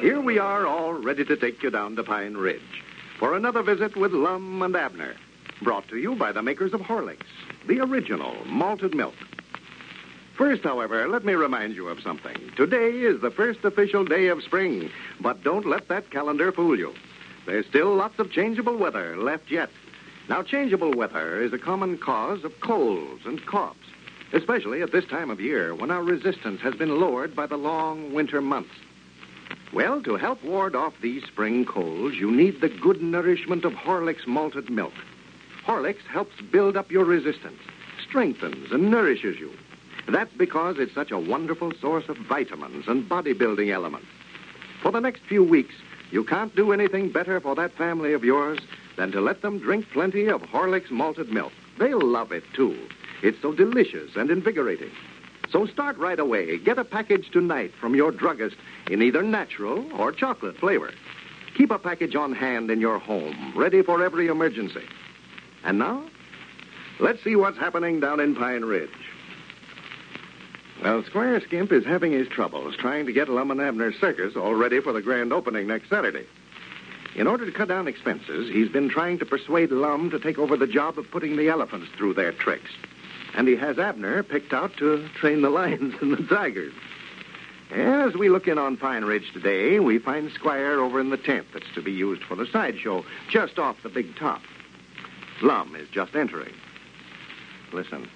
Here we are, all ready to take you down to Pine Ridge for another visit with Lum and Abner, brought to you by the makers of Horlicks, the original malted milk. First, however, let me remind you of something. Today is the first official day of spring, but don't let that calendar fool you. There's still lots of changeable weather left yet. Now, changeable weather is a common cause of colds and coughs, especially at this time of year when our resistance has been lowered by the long winter months. Well, to help ward off these spring colds, you need the good nourishment of Horlicks malted milk. Horlicks helps build up your resistance, strengthens and nourishes you. That's because it's such a wonderful source of vitamins and bodybuilding elements. For the next few weeks, you can't do anything better for that family of yours than to let them drink plenty of Horlicks malted milk. They'll love it, too. It's so delicious and invigorating. So start right away. Get a package tonight from your druggist in either natural or chocolate flavor. Keep a package on hand in your home, ready for every emergency. And now, let's see what's happening down in Pine Ridge. Well, Squire Skimp is having his troubles trying to get Lum and Abner's circus all ready for the grand opening next Saturday. In order to cut down expenses, he's been trying to persuade Lum to take over the job of putting the elephants through their tricks. And he has Abner picked out to train the lions and the tigers. As we look in on Pine Ridge today, we find Squire over in the tent that's to be used for the sideshow, just off the big top. Lum is just entering. Listen.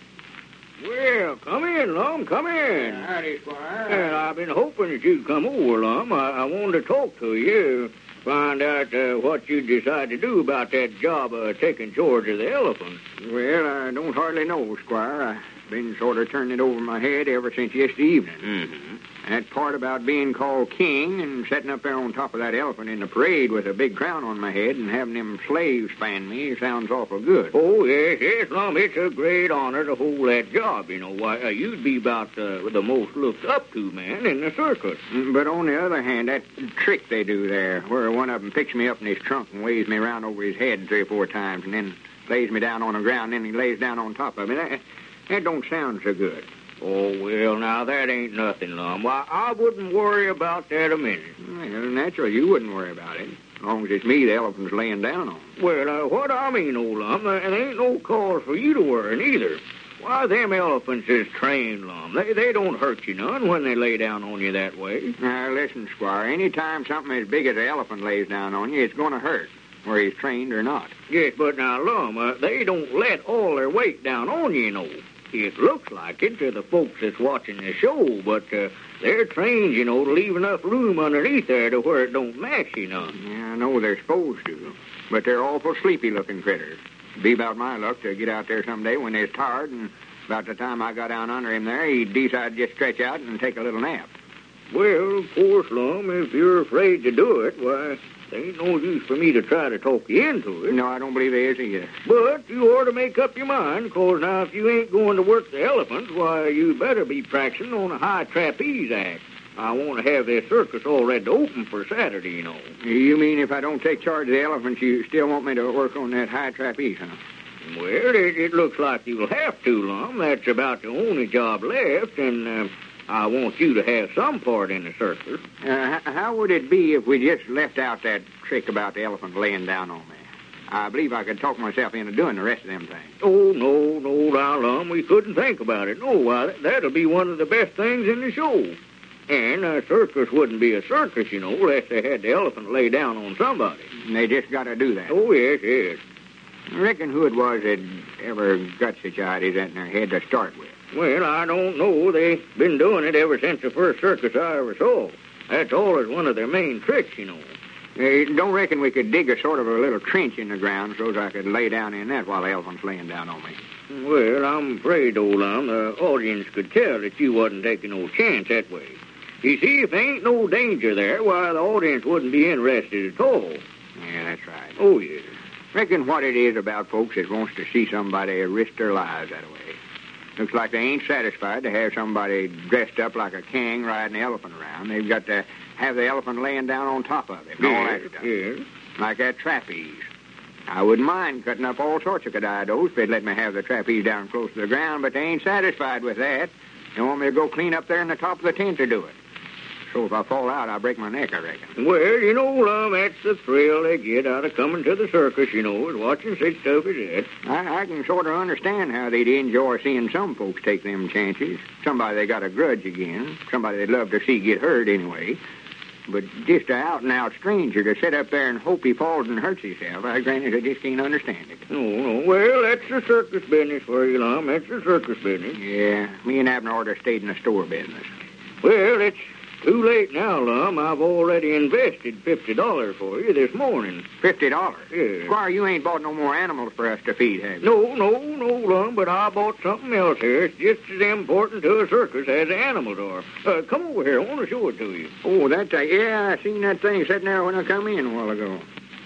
Well, come in, Lum, come in. Howdy, Squire. And I've been hoping that you'd come over, Lum. I wanted to talk to you, find out what you decide to do about that job of taking charge of the elephants. Well, I don't hardly know, Squire. I've been sort of turning it over my head ever since yesterday evening. Mm-hmm. That part about being called king and setting up there on top of that elephant in the parade with a big crown on my head and having them slaves fan me sounds awful good. Oh, yes, Lum, it's a great honor to hold that job, you know. Why, you'd be about the most looked up to man in the circus. But on the other hand, that trick they do there, where one of them picks me up in his trunk and weighs me around over his head 3 or 4 times and then lays me down on the ground and then he lays down on top of me, that don't sound so good. Oh, well, now, that ain't nothing, Lum. Why, I wouldn't worry about that a minute. Well, naturally, you wouldn't worry about it. As long as it's me the elephant's laying down on. Well, what I mean, old Lum, there ain't no cause for you to worry, neither. Why, them elephants is trained, Lum. They don't hurt you none when they lay down on you that way. Now, listen, Squire, any time something as big as an elephant lays down on you, it's going to hurt, whether he's trained or not. Yes, but now, Lum, they don't let all their weight down on you, you know. It looks like it to the folks that's watching the show, but they're trained, you know, to leave enough room underneath there to where it don't mash you none. Yeah, I know they're supposed to, but they're awful sleepy-looking critters. It'd be about my luck to get out there someday when they're tired, and about the time I got down under him there, he decided to just stretch out and take a little nap. Well, of course, Lum, if you're afraid to do it, why, there ain't no use for me to try to talk you into it. No, I don't believe there is either. But you ought to make up your mind, because now if you ain't going to work the elephants, why, you better be practicing on a high trapeze act. I want to have this circus all ready to open for Saturday, you know. You mean if I don't take charge of the elephants, you still want me to work on that high trapeze, huh? Well, it looks like you'll have to, Lum. That's about the only job left, and I want you to have some part in the circus. How would it be if we just left out that trick about the elephant laying down on me? I believe I could talk myself into doing the rest of them things. Oh, no, Lum. We couldn't think about it. No, that'll be one of the best things in the show. And a circus wouldn't be a circus, you know, unless they had the elephant lay down on somebody. And they just got to do that. Oh, yes. I reckon who it was that ever got such ideas in their head to start with. Well, I don't know. They've been doing it ever since the first circus I ever saw. That's always one of their main tricks, you know. I don't reckon we could dig a sort of a little trench in the ground so that I could lay down in that while the elephant's laying down on me. Well, I'm afraid, old Lum, the audience could tell that you wasn't taking no chance that way. You see, if there ain't no danger there, why, the audience wouldn't be interested at all. Yeah, that's right. Oh, yeah. Reckon what it is about folks that wants to see somebody risk their lives that way. Looks like they ain't satisfied to have somebody dressed up like a king riding an elephant around. They've got to have the elephant laying down on top of him and all that stuff. Yes. Like that trapeze. I wouldn't mind cutting up all sorts of cadidos if they'd let me have the trapeze down close to the ground, but they ain't satisfied with that. They want me to go clean up there in the top of the tent to do it. So if I fall out, I break my neck, I reckon. Well, you know, Lum, that's the thrill they get out of coming to the circus, you know, is watching such stuff as that. I can sort of understand how they'd enjoy seeing some folks take them chances. Somebody they got a grudge against, somebody they'd love to see get hurt anyway. But just an out-and-out stranger to sit up there and hope he falls and hurts himself, I granted I just can't understand it. No. Well, that's the circus business for you, Lum. That's the circus business. Yeah, me and Abner ought to have stayed in the store business. Well, it's too late now, Lum. I've already invested $50 for you this morning. $50? Yeah. Squire, you ain't bought no more animals for us to feed, have you? No, Lum, but I bought something else here. It's just as important to a circus as the animals are. Come over here. I want to show it to you. Oh, that thing. Yeah, I seen that thing sitting there when I come in a while ago.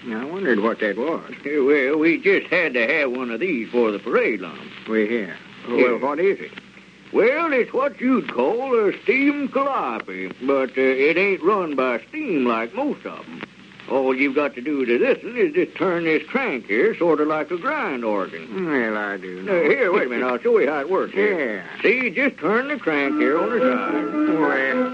I wondered what that was. Yeah, well, we just had to have one of these for the parade, Lum. Well, what is it? Well, it's what you'd call a steam calliope, but it ain't run by steam like most of them. All you've got to do to this one is just turn this crank here, sort of like a grind organ. Well, I do know. Here, wait a minute. I'll show you how it works here. Yeah. See, just turn the crank here on the side.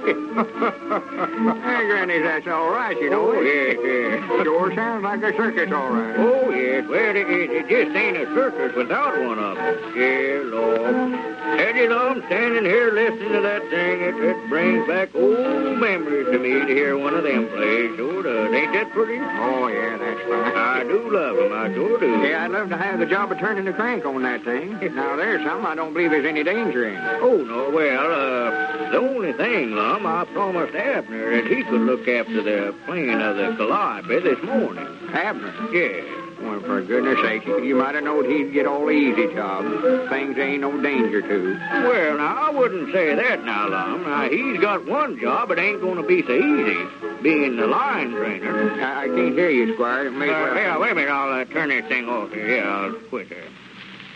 Well, hey, Granny, that's all right, you know. Oh, yeah. Sure sounds like a circus, all right. Oh, yes. Well, it just ain't a circus without one of them. Yeah, Lord. Tell you, I'm standing here listening to that thing. It brings back old memories to me to hear one of them play. Sure does. Ain't that pretty? Oh, yeah, that's fine. I do love them. I sure do. Yeah, I'd love to have the job of turning the crank on that thing. Now, there's something I don't believe there's any danger in. Oh, no. Well, the only thing, Lum, I promised Abner that he could look after the plane of the calliope this morning. Abner? Yeah. Well, for goodness sake, you might have known he'd get all the easy jobs. Things ain't no danger to. Well, now, I wouldn't say that now, Lum. Now, he's got one job it ain't going to be so easy, being the line trainer. I can't hear you, Squire. Yeah, wait a minute. I'll turn this thing off here. Yeah, I'll quit there.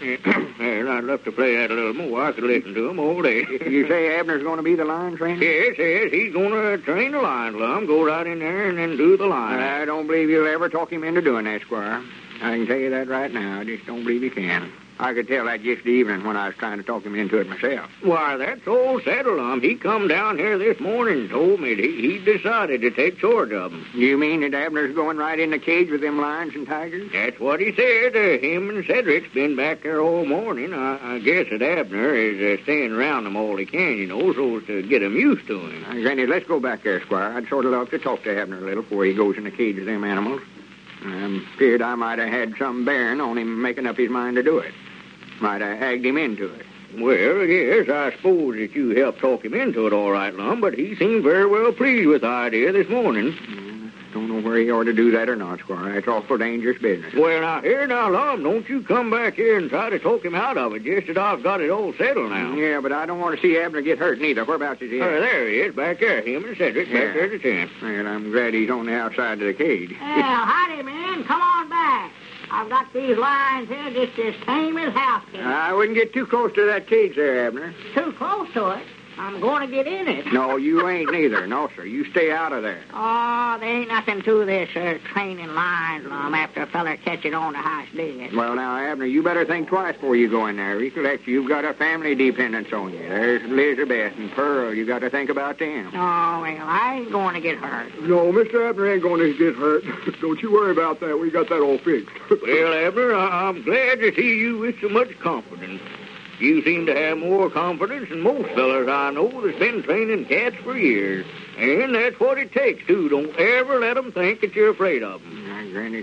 And I'd love to play that a little more. I could listen to him all day. You say Abner's going to be the line trainer? Yes. He's going to train the line, Lum. Go right in there and then do the line. I don't believe you'll ever talk him into doing that, Squire. I can tell you that right now. I just don't believe you can. I could tell that just the evening when I was trying to talk him into it myself. Why, that's all settled, Lum. He come down here this morning and told me he decided to take charge of him. You mean that Abner's going right in the cage with them lions and tigers? That's what he said. Him and Cedric's been back there all morning. I guess that Abner is staying around them all he can, you know, so as to get him used to him. Granny, let's go back there, Squire. I'd sort of love to talk to Abner a little before he goes in the cage with them animals. I feared I might have had some bearing on him making up his mind to do it. Might have hagged him into it. Well, yes, I suppose that you helped talk him into it all right, Lum, but he seemed very well pleased with the idea this morning. Don't know where he ought to do that or not, Squire. That's awful dangerous business. Well, now, Lum, don't you come back here and try to talk him out of it, just that I've got it all settled now. Yeah, but I don't want to see Abner get hurt, neither. Whereabouts is he? There he is, back there. Him and Cedric, back there at the tent. Well, I'm glad he's on the outside of the cage. Well, howdy, man. Come on back. I've got these lions here just as tame as house cats. I wouldn't get too close to that cage there, Abner. Too close to it? I'm going to get in it. No, you ain't neither. No, sir. You stay out of there. Oh, there ain't nothing to this training lions, Lum, after a feller catches on to how it's dead. Well, now, Abner, you better think twice before you go in there. Recollect, you've got a family dependence on you. There's Elizabeth and Pearl. You got to think about them. Oh, well, I ain't going to get hurt. No, Mr. Abner ain't going to get hurt. Don't you worry about that. We got that all fixed. Well, Abner, I'm glad to see you with so much confidence. You seem to have more confidence than most fellas I know that's been training cats for years. And that's what it takes, too. Don't ever let them think that you're afraid of them. Granny,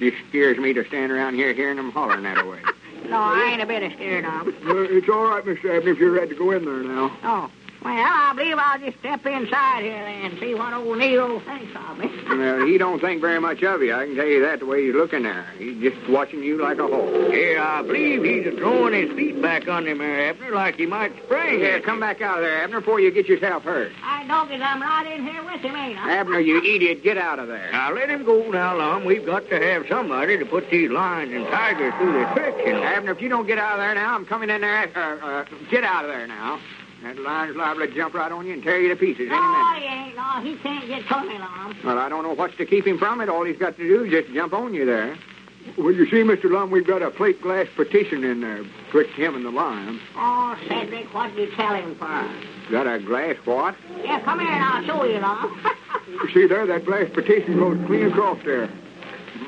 this scares me to stand around here hearing them hollering that way. No, I ain't a bit scared of them. It's all right, Mr. Abner, if you're ready to go in there now. Oh. Well, I believe I'll just step inside here and see what old Nero thinks of me. Well, he don't think very much of you. I can tell you that the way he's looking there. He's just watching you like a hawk. Yeah, I believe he's throwing his feet back under him there, Abner, like he might spring. Yeah, come back out of there, Abner, before you get yourself hurt. I don't, because I'm right in here with him, ain't I? Abner, you idiot, get out of there. Now, let him go now, Lum. We've got to have somebody to put these lions and tigers through their tricks, you know. Abner, if you don't get out of there now, I'm coming in there after... get out of there now. That lion's liable to jump right on you and tear you to pieces any minute. No, he ain't. No, he can't get to me, Lum. Well, I don't know what's to keep him from it. All he's got to do is just jump on you there. Well, you see, Mr. Lum, we've got a plate glass partition in there betwixt him and the lion. Oh, Cedric, what did you tell him for? Got a glass what? Yeah, come here and I'll show you, Lum. You see there, that glass partition goes clean across there.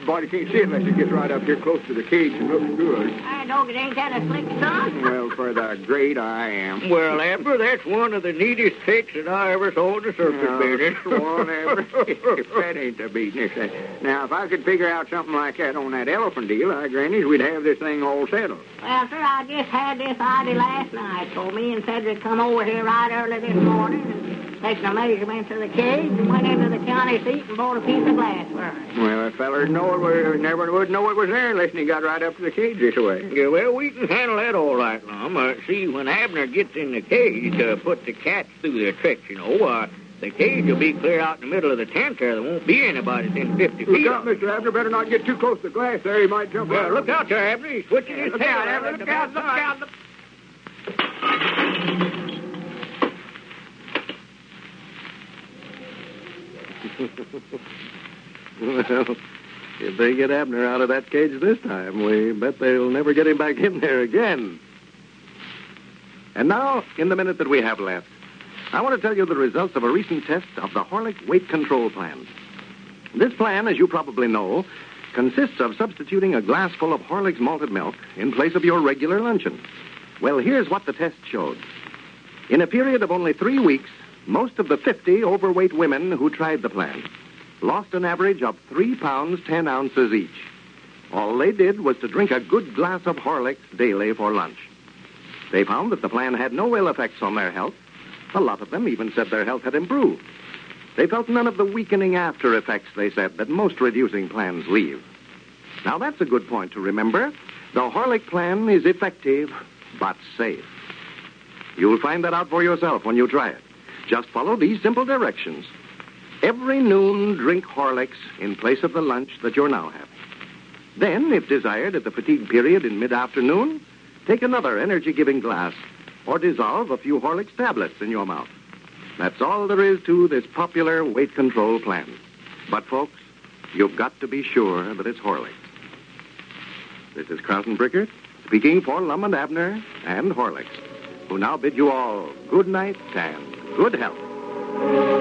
Body can't see it unless it gets right up here close to the cage and looks good. I don't get ain't that a slick son? Well, for the great I am. Well, Abner, that's one of the neatest tricks that I ever saw in the circus business. One ever. If that ain't the beatness. Now, if I could figure out something like that on that elephant deal, I grannies, we'd have this thing all settled. Well, sir, I just had this idea last night, so me and Cedric come over here right early this morning and taking the measurements of the cage and went into the county seat and bought a piece of glass for us. Well, a feller never would know it was there unless he got right up to the cage this way. Yeah, well, we can handle that all right, Lum. See, when Abner gets in the cage to put the cats through their tricks, you know, the cage will be clear out in the middle of the tent there. There won't be anybody within 50 feet. Look out, Mr. Abner. Better not get too close to the glass there. He might jump out. Look out there, Abner. He's switching his tail. Abner. Look out, look out, look out. Well, if they get Abner out of that cage this time, we bet they'll never get him back in there again. And now, in the minute that we have left, I want to tell you the results of a recent test of the Horlick weight control plan. This plan, as you probably know, consists of substituting a glassful of Horlick's malted milk in place of your regular luncheon. Well, here's what the test showed. In a period of only 3 weeks, most of the 50 overweight women who tried the plan lost an average of 3 pounds, 10 ounces each. All they did was to drink a good glass of Horlicks daily for lunch. They found that the plan had no ill effects on their health. A lot of them even said their health had improved. They felt none of the weakening after effects, they said, that most reducing plans leave. Now, that's a good point to remember. The Horlick plan is effective, but safe. You'll find that out for yourself when you try it. Just follow these simple directions. Every noon, drink Horlicks in place of the lunch that you're now having. Then, if desired, at the fatigue period in mid-afternoon, take another energy-giving glass or dissolve a few Horlicks tablets in your mouth. That's all there is to this popular weight control plan. But, folks, you've got to be sure that it's Horlicks. This is Krausen Bricker speaking for Lum and Abner and Horlicks, who now bid you all good night and good health.